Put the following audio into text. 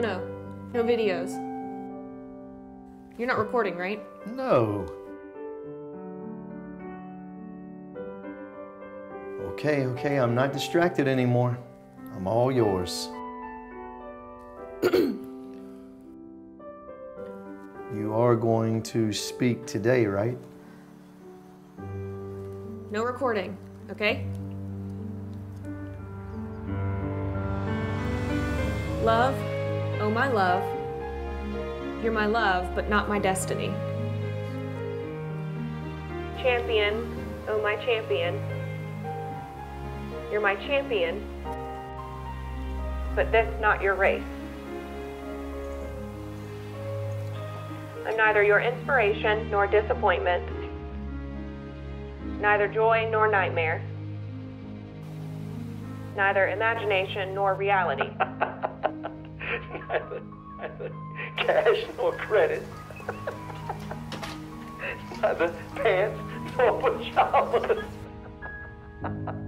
No. No videos. You're not recording, right? No. Okay, I'm not distracted anymore. I'm all yours. You are going to speak today, right? No recording, okay? Love, oh my love, you're my love, but not my destiny. Champion, oh my champion, you're my champion, but that's not your race. I'm neither your inspiration nor disappointment, neither joy nor nightmare, neither imagination nor reality. Neither cash nor credit. Neither pants nor pajamas.